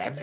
Right.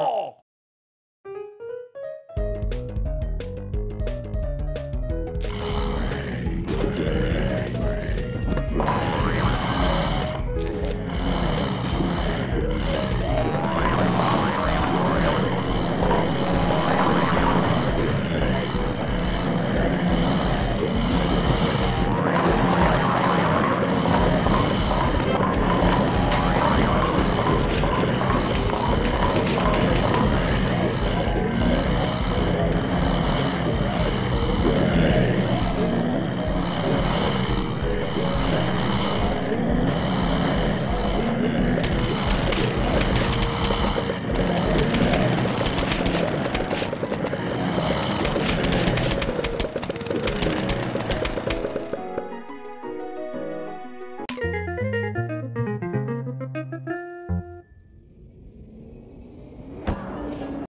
I